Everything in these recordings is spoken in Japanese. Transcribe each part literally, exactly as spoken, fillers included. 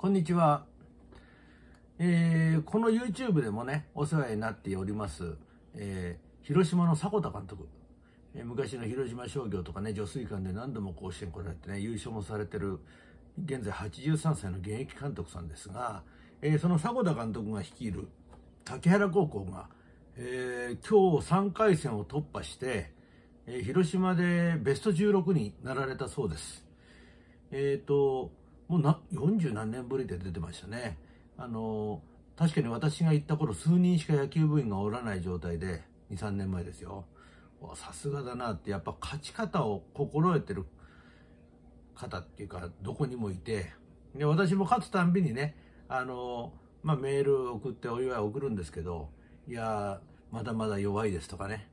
こんにちは、えー、この YouTube でもねお世話になっております、えー、広島の迫田監督、えー、昔の広島商業とかね女水館で何度も甲子園来られてね優勝もされてる現在はちじゅうさんさいの現役監督さんですが、えー、その迫田監督が率いる竹原高校が、えー、今日さんかいせんを突破して、えー、広島でベストじゅうろくになられたそうです。えーと、もうなよんじゅうなんねんぶりで出てましたね。あのー、確かに私が行った頃数人しか野球部員がおらない状態でにさんねんまえですよ。さすがだなって、やっぱ勝ち方を心得てる方っていうかどこにもいて、で私も勝つたんびにねあのーまあメール送ってお祝い送るんですけど、いやまだまだ弱いですとかね、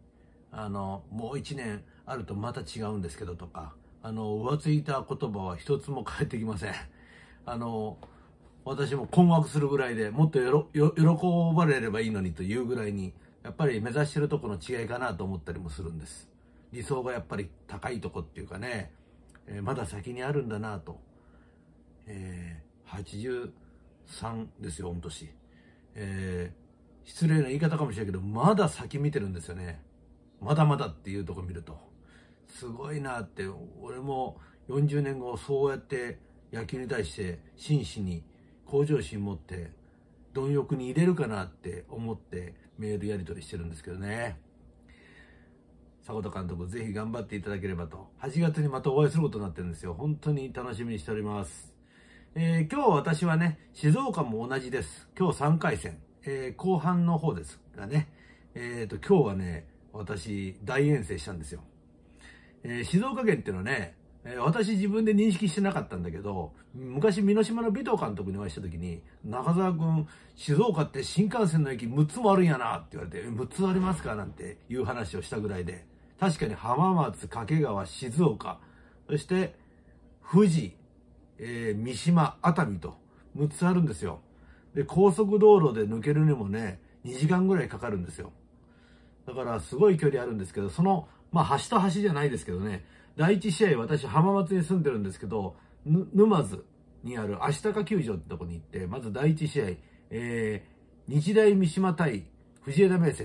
あのもういちねんあるとまた違うんですけどとか、あの浮ついた言葉は一つも返ってきません。あの私も困惑するぐらいで、もっとよろよ喜ばれればいいのにというぐらいに、やっぱり目指してるとこの違いかなと思ったりもするんです。理想がやっぱり高いとこっていうかね、えー、まだ先にあるんだなと、えー、はちじゅうさんですよ、御年、えー、失礼な言い方かもしれないけど、まだ先見てるんですよね。まだまだっていうとこ見るとすごいなって、俺もよんじゅうねんごそうやって野球に対して真摯に向上心持って貪欲に入れるかなって思ってメールやり取りしてるんですけどね。迫田監督、ぜひ頑張っていただければと、はちがつにまたお会いすることになってるんですよ。本当に楽しみにしております。えー、今日私はね、静岡も同じです。今日さんかいせん、えー、後半の方ですがね、えーと、今日はね、私、大遠征したんですよ。えー、静岡県っていうのはね、えー、私自分で認識してなかったんだけど、昔、美濃島の尾藤監督にお会いした時に、中澤君、静岡って新幹線の駅むっつもあるんやなって言われて、むっつありますかなんていう話をしたぐらいで、確かに浜松、掛川、静岡、そして富士、えー、三島、熱海とむっつあるんですよ。で、高速道路で抜けるにもね、にじかんぐらいかかるんですよ。だからすごい距離あるんですけど、その、まあ、橋と橋じゃないですけどね、だいいち試合、私、浜松に住んでるんですけど、沼津にある足高球場ってとこに行って、まずだいいち試合、えー、日大三島対藤枝明誠。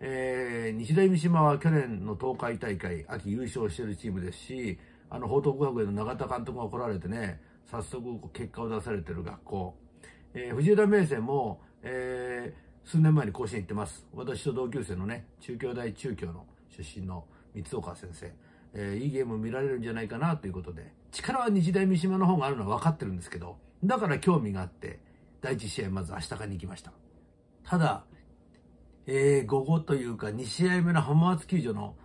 えー、日大三島は去年の東海大会、秋優勝してるチームですし、あの、報徳学園の永田監督が来られてね、早速結果を出されてる学校。えー、藤枝明誠も、えー、数年前に甲子園行ってます。私と同級生のね、中京大中京の出身の三岡先生。えー、いいゲーム見られるんじゃないかなということで、力は日大三島の方があるのは分かってるんですけど、だから興味があって、だいいち試合まず足高に行きました。ただ、えー、午後というかに試合目の浜松球場の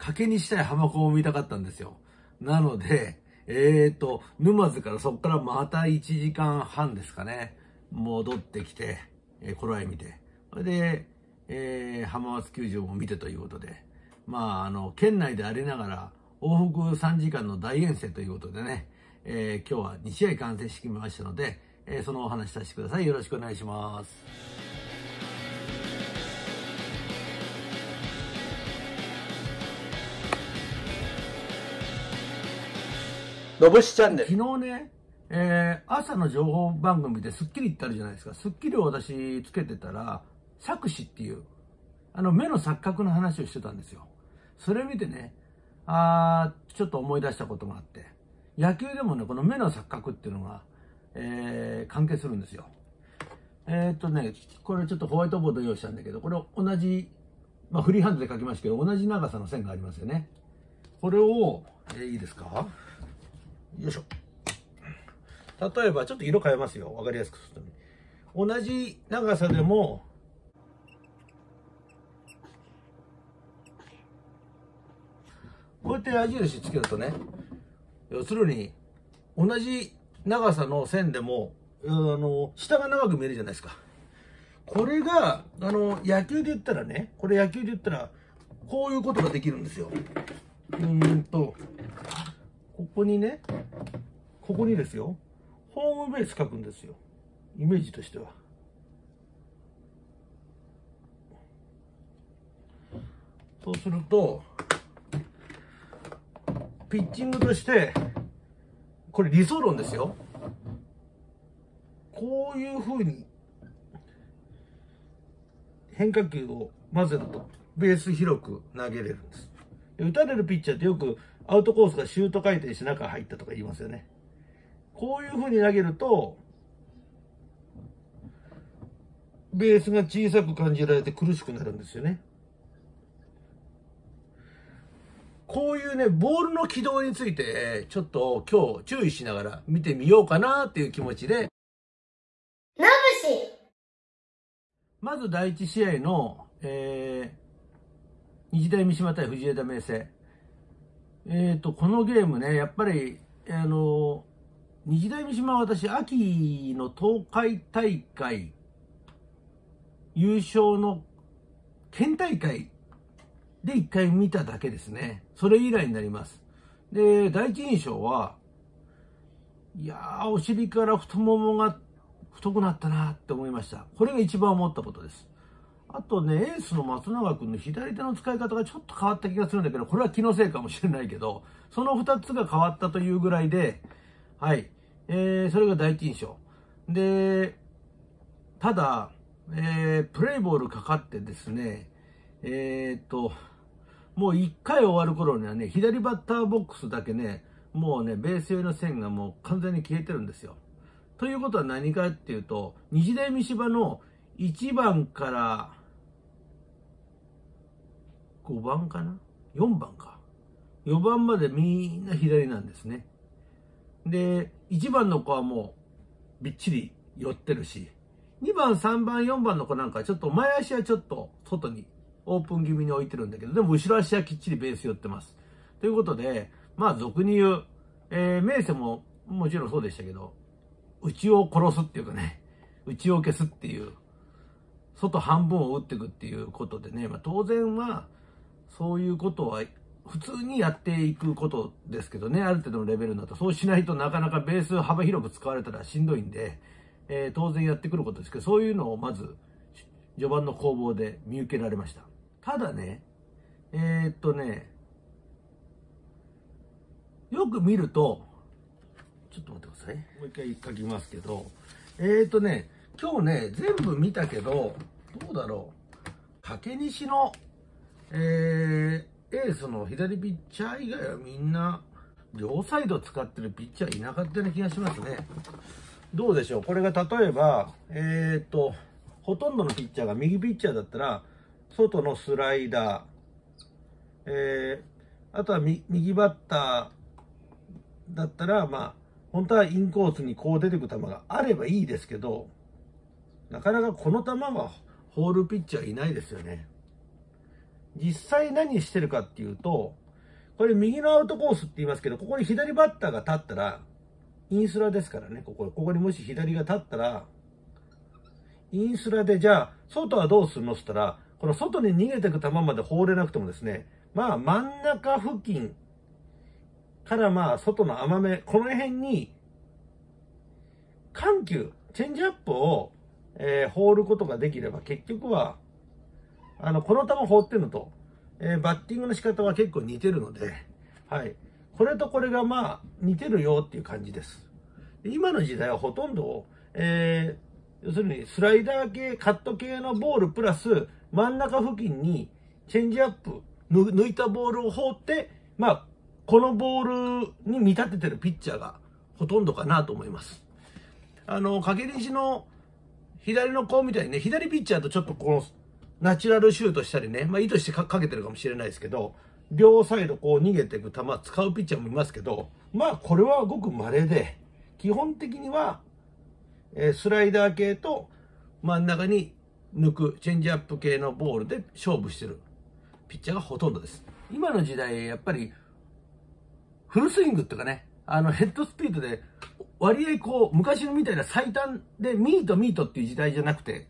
賭けにしたい浜子を見たかったんですよ。なので、えーと、沼津からそこからまたいちじかんはんですかね、戻ってきて、えー、頃合い見て、それで、えー、浜松球場も見てということで、まあ、あの、県内でありながら、往復さんじかんの大遠征ということでね、えー、今日はに試合完成してきましたので、えー、そのお話しさせてください。よろしくお願いします。のぶしチャンネル、昨日ね、えー、朝の情報番組で『スッキリ』ってあるじゃないですか。『スッキリ』を私つけてたら、錯視っていう、あの目の錯覚の話をしてたんですよ。それ見てね、あー、ちょっと思い出したことがあって、野球でもね、この目の錯覚っていうのが、えー、関係するんですよ。えーっとね、これちょっとホワイトボード用意したんだけど、これ同じ、まあフリーハンドで書きましたけど、同じ長さの線がありますよね。これを、えー、いいですか？よいしょ。例えばちょっと色変えますよ、分かりやすくすると。同じ長さでもこうやって矢印つけるとね、要するに同じ長さの線でもあの下が長く見えるじゃないですか。これがあの野球で言ったらね、これ野球で言ったらこういうことができるんですよ。うーんとここにね、ここにですよ、ホームベース書くんですよ、イメージとしては。そうすると、ピッチングとして、これ理想論ですよ。こういうふうに変化球を混ぜるとベース広く投げれるんです。打たれるピッチャーってよくアウトコースがシュート回転し中入ったとか言いますよね。こういうふうに投げるとベースが小さく感じられて苦しくなるんですよね。こういうね、ボールの軌道について、ちょっと今日注意しながら見てみようかなっていう気持ちで。ナブシ。まず第一試合の、えー、日大三島対藤枝明誠。えっと、このゲームね、やっぱり、あの、日大三島は私、秋の東海大会、優勝の県大会、で、一回見ただけですね。それ以来になります。で、第一印象は、いやー、お尻から太ももが太くなったなって思いました。これが一番思ったことです。あとね、エースの松永君の左手の使い方がちょっと変わった気がするんだけど、これは気のせいかもしれないけど、その二つが変わったというぐらいで、はい。えー、それが第一印象。で、ただ、えー、プレイボールかかってですね、えっと、もういっかい終わる頃にはね、左バッターボックスだけね、もうね、ベース寄りの線がもう完全に消えてるんですよ。ということは何かっていうと、日大三島のいちばんからごばんかな ?よん 番か。よばんまでみんな左なんですね。で、いちばんの子はもうびっちり寄ってるし、にばん、さんばん、よんばんの子なんかちょっと前足はちょっと外にオープン気味に置いてるんだけど、でも後ろ足はきっちりベース寄ってます。ということで、まあ俗に言う、えー、明生ももちろんそうでしたけど、内を殺すっていうかね、内を消すっていう、外半分を打っていくっていうことでね、まあ当然は、そういうことは普通にやっていくことですけどね、ある程度のレベルになると、そうしないとなかなかベース幅広く使われたらしんどいんで、えー、当然やってくることですけど、そういうのをまず、序盤の攻防で見受けられました。ただね、えー、っとね、よく見ると、ちょっと待ってください。もう一回書きますけど、えー、っとね、今日ね、全部見たけど、どうだろう。竹西の、えー、エースの左ピッチャー以外はみんな、両サイド使ってるピッチャーいなかったような気がしますね。どうでしょう。これが例えば、えー、っと、ほとんどのピッチャーが右ピッチャーだったら、外のスライダー、えー、あとは右バッターだったら、まあ、本当はインコースにこう出てく球があればいいですけど、なかなかこの球はホールピッチャーいないですよね。実際何してるかっていうと、これ右のアウトコースって言いますけど、ここに左バッターが立ったら、インスラですからね、ここ、ここにもし左が立ったら、インスラで、じゃあ、外はどうするのって言ったら、この外に逃げていく球まで放れなくてもですね、まあ真ん中付近からまあ外の甘め、この辺に、緩急、チェンジアップを、えー、放ることができれば、結局は、あの、この球放ってるのと、えー、バッティングの仕方は結構似てるので、はい。これとこれがまあ似てるよっていう感じです。今の時代はほとんど、えー、要するにスライダー系、カット系のボールプラス真ん中付近にチェンジアップ、抜いたボールを放って、まあ、このボールに見立ててるピッチャーがほとんどかなと思います。あの、掛け西の左の子みたいにね、左ピッチャーとちょっとこのナチュラルシュートしたりね、まあ意図してかけてるかもしれないですけど、両サイドこう逃げていく球使うピッチャーもいますけど、まあこれはごく稀で、基本的にはスライダー系と真ん中に抜くチェンジアップ系のボールで勝負してるピッチャーがほとんどです。今の時代、やっぱりフルスイングっていうかね、あのヘッドスピードで割合こう昔みたいな最短でミートミートっていう時代じゃなくて、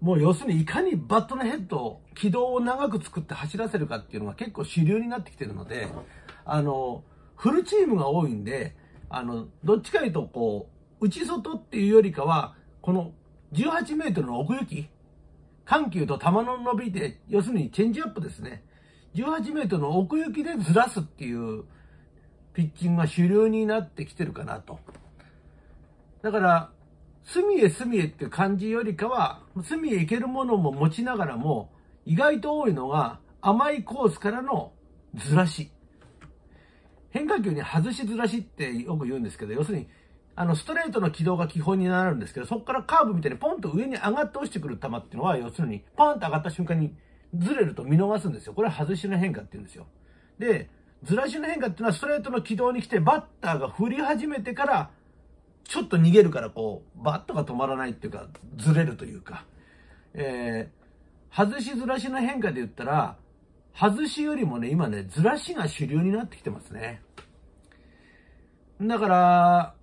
もう要するにいかにバットのヘッドを軌道を長く作って走らせるかっていうのが結構主流になってきてるので、あの、フルチームが多いんで、あの、どっちかというとこう、内外っていうよりかは、このじゅうはちメートルの奥行き、緩急と球の伸びで、要するにチェンジアップですね。じゅうはちメートルの奥行きでずらすっていうピッチングが主流になってきてるかなと。だから、隅へ隅へって感じよりかは、隅へ行けるものも持ちながらも、意外と多いのが甘いコースからのずらし。変化球に外しずらしってよく言うんですけど、要するに、あの、ストレートの軌道が基本になるんですけど、そこからカーブみたいにポンと上に上がって落ちてくる球っていうのは、要するに、パンと上がった瞬間にずれると見逃すんですよ。これは外しの変化って言うんですよ。で、ずらしの変化っていうのは、ストレートの軌道に来て、バッターが振り始めてから、ちょっと逃げるから、こう、バットが止まらないっていうか、ずれるというか、えー、外しずらしの変化で言ったら、外しよりもね、今ね、ずらしが主流になってきてますね。だから、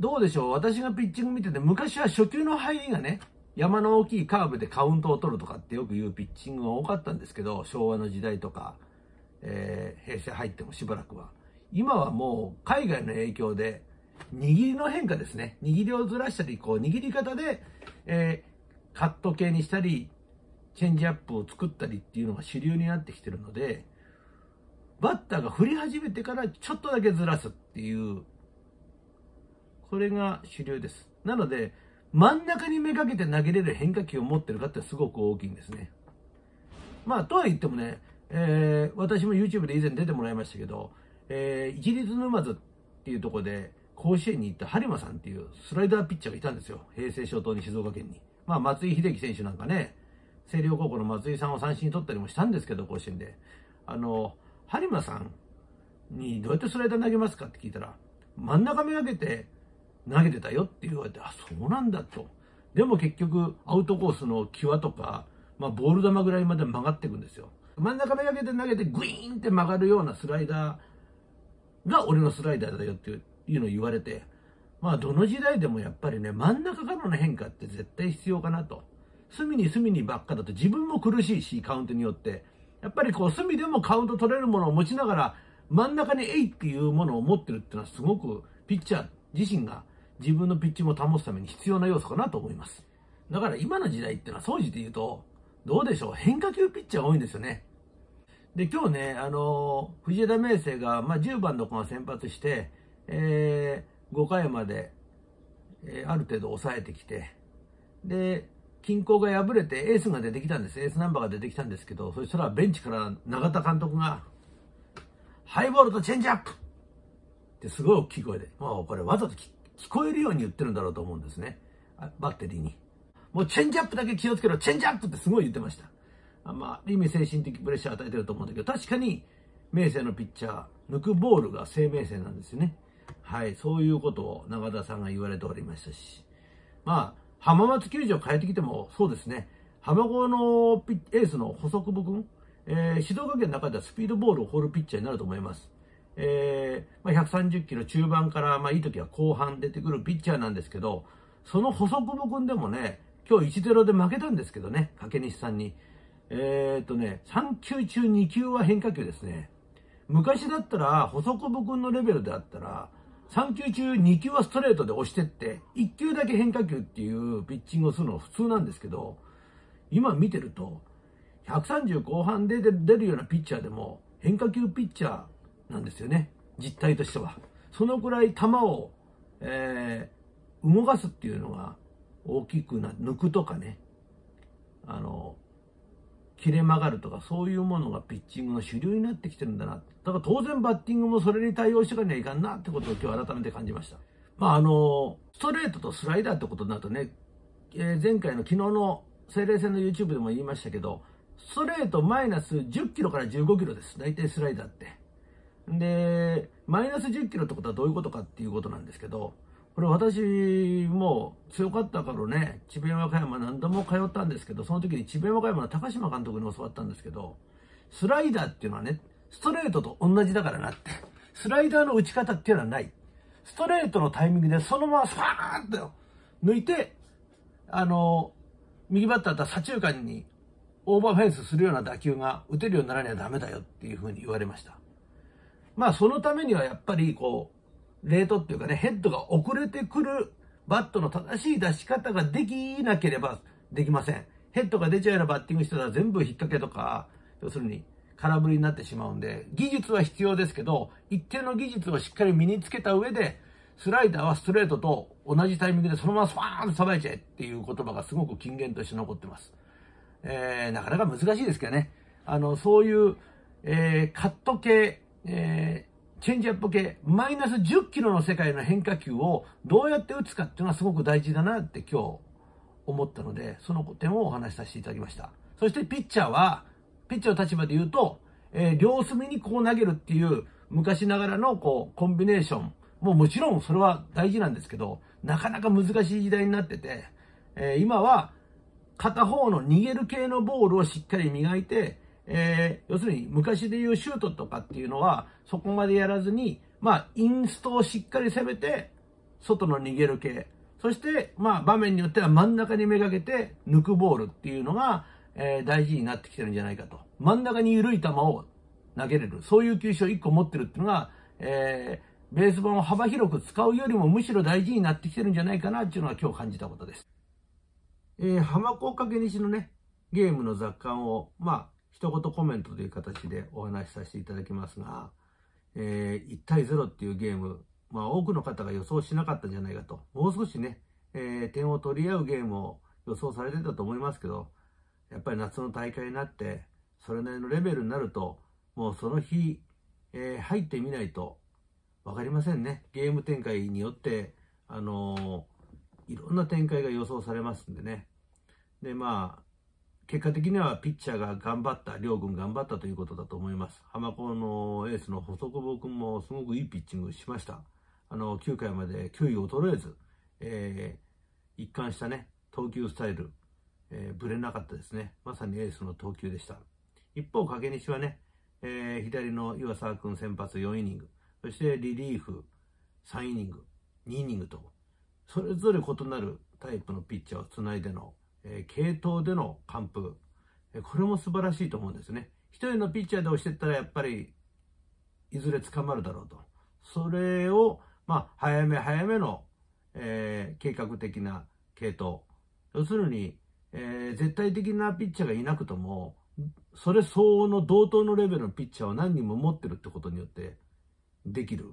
どうでしょう。私がピッチング見てて、昔は初球の入りがね、山の大きいカーブでカウントを取るとかってよく言うピッチングが多かったんですけど、昭和の時代とか、えー、平成入ってもしばらくは。今はもう、海外の影響で、握りの変化ですね。握りをずらしたり、こう、握り方で、えー、カット系にしたり、チェンジアップを作ったりっていうのが主流になってきてるので、バッターが振り始めてからちょっとだけずらすっていう、これが主流です。なので、真ん中にめがけて投げれる変化球を持ってるかってすごく大きいんですね。まあ、とは言ってもね、えー、私も YouTube で以前出てもらいましたけど、えー、一律沼津っていうところで、甲子園に行った播磨さんっていうスライダーピッチャーがいたんですよ。平成初頭に静岡県に。まあ、松井秀喜選手なんかね、星稜高校の松井さんを三振に取ったりもしたんですけど、甲子園で。あの、播磨さんにどうやってスライダー投げますかって聞いたら、真ん中めがけて投げてたよって言われて、あ、そうなんだと。でも結局、アウトコースの際とか、まあ、ボール球ぐらいまで曲がっていくんですよ。真ん中めがけて投げて、グイーンって曲がるようなスライダーが俺のスライダーだよっていう。いうのを言われて、まあどの時代でもやっぱりね、真ん中からの変化って絶対必要かなと。隅に隅にばっかだと自分も苦しいし、カウントによって。やっぱりこう隅でもカウント取れるものを持ちながら、真ん中にえいっていうものを持ってるっていうのはすごくピッチャー自身が自分のピッチングを保つために必要な要素かなと思います。だから今の時代っていうのは総じて言うと、どうでしょう、変化球ピッチャー多いんですよね。で、今日ね、あの、藤枝明誠が、まあ、じゅうばんの子が先発して、えー、ごかいまで、えー、ある程度抑えてきて、で、均衡が破れてエースが出てきたんです。エースナンバーが出てきたんですけど、そしたらベンチから永田監督が、ハイボールとチェンジアップってすごい大きい声で、もうこれわざと聞こえるように言ってるんだろうと思うんですね。バッテリーに。もうチェンジアップだけ気をつけろ、チェンジアップってすごい言ってました。あんまり意味精神的プレッシャー与えてると思うんだけど、確かに、明生のピッチャー、抜くボールが生命線なんですよね。はい、そういうことを永田さんが言われておりましたし、まあ、浜松球場変えてきてもそうですね、浜高のピエースの細久保君、えー、静岡県の中ではスピードボールを放るピッチャーになると思います。えーまあ、ひゃくさんじゅっキロ中盤から、まあ、いい時は後半出てくるピッチャーなんですけど、その細久保君でもね、今日 いちたいゼロ で負けたんですけどね、掛西さんに。えっとね、さんきゅうちゅうにきゅうは変化球ですね。昔だったら、細久保君のレベルであったら、さんきゅうちゅうにきゅうはストレートで押してって、いっきゅうだけ変化球っていうピッチングをするのは普通なんですけど、今見てると、ひゃくさんじゅうこうはんで出るようなピッチャーでも変化球ピッチャーなんですよね。実態としては。そのくらい球を、えー、動かすっていうのが大きくな、抜くとかね、あの、切れ曲がるとかそういうものがピッチングの主流になってきてるんだな。だから当然バッティングもそれに対応していかにはいかんなってことを今日改めて感じました。まああの、ストレートとスライダーってことになるとね、えー、前回の昨日の西霊戦の YouTube でも言いましたけど、ストレートマイナスじゅっキロからじゅうごキロです。大体スライダーって。で、マイナスじゅっキロってことはどういうことかっていうことなんですけど、これ私も強かったからね、智弁和歌山何度も通ったんですけど、その時に智弁和歌山の高島監督に教わったんですけど、スライダーっていうのはね、ストレートと同じだからなって。スライダーの打ち方っていうのはない。ストレートのタイミングでそのままスパーンと抜いて、あの、右バッターだったら左中間にオーバーフェンスするような打球が打てるようにならにはダメだよっていうふうに言われました。まあそのためにはやっぱりこう、レートっていうかね、ヘッドが遅れてくるバットの正しい出し方ができなければできません。ヘッドが出ちゃうようなバッティングしてたら全部引っ掛けとか、要するに空振りになってしまうんで、技術は必要ですけど、一定の技術をしっかり身につけた上で、スライダーはストレートと同じタイミングでそのままスパーンとさばいちゃえっていう言葉がすごく金言として残ってます。えー、なかなか難しいですけどね。あの、そういう、えー、カット系、えー、チェンジアップ系、マイナスじゅっキロの世界の変化球をどうやって打つかっていうのはすごく大事だなって今日思ったので、その点をお話しさせていただきました。そしてピッチャーは、ピッチャーの立場で言うと、えー、両隅にこう投げるっていう昔ながらのこうコンビネーションももちろんそれは大事なんですけど、なかなか難しい時代になってて、えー、今は片方の逃げる系のボールをしっかり磨いて、えー、要するに昔でいうシュートとかっていうのはそこまでやらずに、まあインストをしっかり攻めて、外の逃げる系、そしてまあ場面によっては真ん中にめがけて抜くボールっていうのが、えー、大事になってきてるんじゃないかと。真ん中に緩い球を投げれる。そういう球種をいっこ持ってるっていうのが、えー、ベースボールを幅広く使うよりもむしろ大事になってきてるんじゃないかなっていうのが今日感じたことです。えー、浜子掛西のね、ゲームの雑感を、まあ、一言コメントという形でお話しさせていただきますが、えー、いちたいゼロっていうゲーム、まあ、多くの方が予想しなかったんじゃないかと。もう少しね、えー、点を取り合うゲームを予想されてたと思いますけど、やっぱり夏の大会になって、それなりのレベルになると、もうその日、えー、入ってみないと分かりませんね。ゲーム展開によって、あのー、いろんな展開が予想されますんでね。で、まあ、結果的にはピッチャーが頑張った、両軍頑張ったということだと思います。浜子のエースの細久保君もすごくいいピッチングしました。あの、きゅうかいまできゅういを取れず、えー、一貫したね、投球スタイル、えー、ぶれなかったですね。まさにエースの投球でした。一方、掛西はね、えー、左の岩沢君先発よんイニング、そしてリリーフさんイニング、にイニングと、それぞれ異なるタイプのピッチャーをつないでの、えー、継投での完封、えー、これも素晴らしいと思うんですね。一人のピッチャーで押していったらやっぱりいずれ捕まるだろうと。それを、まあ、早め早めの、えー、計画的な継投。要するに、えー、絶対的なピッチャーがいなくとも、それ相応の同等のレベルのピッチャーを何人も持ってるってことによってできる、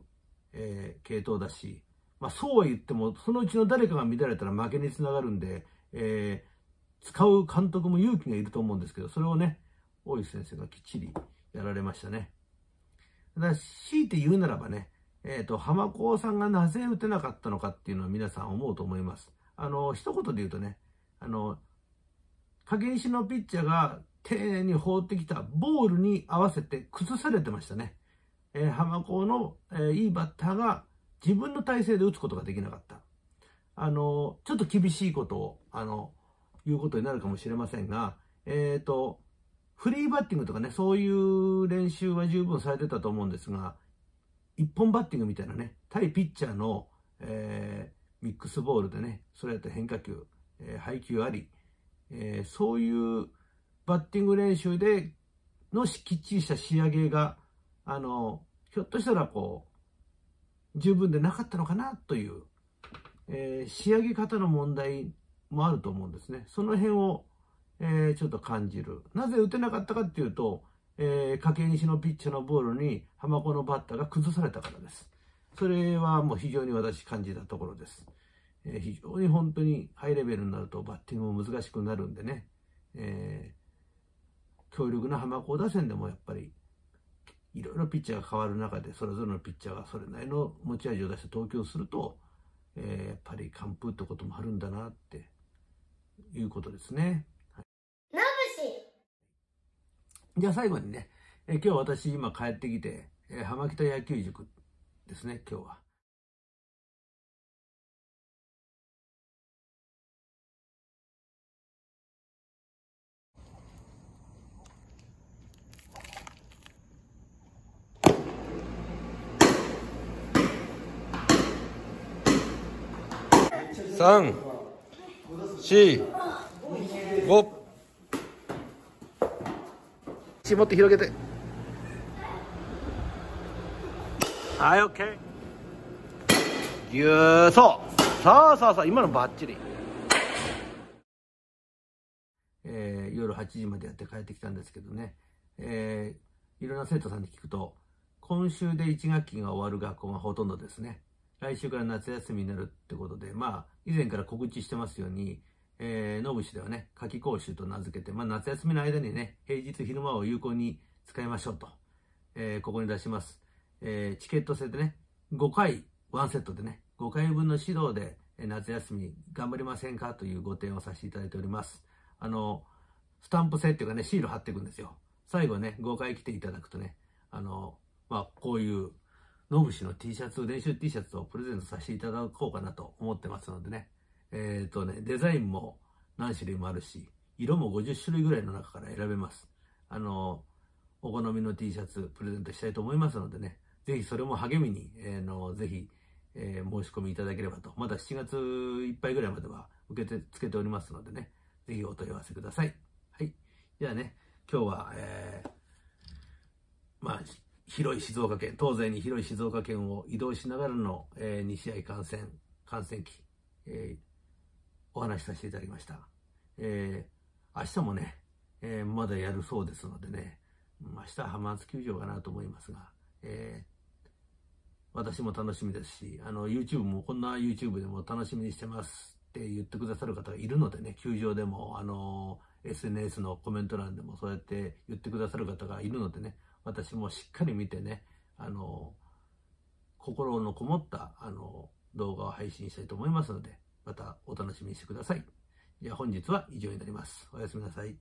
えー、継投だし、まあ、そうは言ってもそのうちの誰かが乱れたら負けにつながるんで、えー、使う監督も勇気がいると思うんですけど、それをね、大石先生がきっちりやられましたね。だから強いて言うならばね、えーと、浜子さんがなぜ打てなかったのかっていうのは皆さん思うと思います。あの、一言で言うとね、あの、掛西のピッチャーが丁寧に放ってきたボールに合わせて崩されてましたね。えー、浜子の、えー、いいバッターが自分の体勢で打つことができなかった。あのー、ちょっと厳しいことを、あのー、言うことになるかもしれませんが、えっと、フリーバッティングとかね、そういう練習は十分されてたと思うんですが、一本バッティングみたいなね、対ピッチャーの、えー、ミックスボールでね、それだと変化球、えー、配球あり、えー、そういうバッティング練習でのきっちりした仕上げが、あの、ひょっとしたらこう、十分でなかったのかなという、えー、仕上げ方の問題もあると思うんですね。その辺を、えー、ちょっと感じる。なぜ打てなかったかっていうと、えー、掛西のピッチャーのボールに浜子のバッターが崩されたからです。それはもう非常に私感じたところです。えー、非常に本当にハイレベルになるとバッティングも難しくなるんでね。えー強力な浜子打線でもやっぱりいろいろピッチャーが変わる中でそれぞれのピッチャーがそれなりの持ち味を出して投球すると、えー、やっぱり完封ってこともあるんだなっていうことですね。はい、ナブシじゃあ最後にね、えー、今日私今帰ってきて、えー、浜北野球塾ですね、今日は。さん、よん、ご。もっと広げて。はい、オッケー。ぎゅー、そう。さあさあさあ、今のバッチリ。えー、夜はちじまでやって帰ってきたんですけどね。えー、いろんな生徒さんに聞くと、今週でいち学期が終わる学校がほとんどですね。来週から夏休みになるってことで、まあ、以前から告知してますように、えー、野武市ではね、夏季講習と名付けて、まあ、夏休みの間にね、平日昼間を有効に使いましょうと、えー、ここに出します。えー、チケット制でね、ごかい、ワンセットでね、ごかいぶんの指導で、夏休み頑張りませんかというご提案をさせていただいております。あの、スタンプ制っていうかね、シール貼っていくんですよ。最後ね、ごかい来ていただくとね、あの、まあ、こういう、野武市の T シャツ、練習 T シャツをプレゼントさせていただこうかなと思ってますのでね。えっとね、デザインも何種類もあるし、色もごじゅっしゅるいぐらいの中から選べます。あの、お好みの T シャツプレゼントしたいと思いますのでね、ぜひそれも励みに、えー、のぜひ、えー、申し込みいただければと。まだしちがついっぱいぐらいまでは受け付けておりますのでね、ぜひお問い合わせください。はい。じゃあね、今日は、えー、まあ、広い静岡県、東西に広い静岡県を移動しながらの、えー、にしあい観戦、観戦期、えー、お話しさせていただきました。えー、明日もね、えー、まだやるそうですのでね、明日は浜松球場かなと思いますが、えー、私も楽しみですし、あの、YouTube も、こんな YouTube でも楽しみにしてますって言ってくださる方がいるのでね、球場でも、あの、エスエヌエス のコメント欄でもそうやって言ってくださる方がいるのでね、私もしっかり見てね、あの、心のこもった、あの、動画を配信したいと思いますので、またお楽しみにしてください。じゃあ本日は以上になります。おやすみなさい。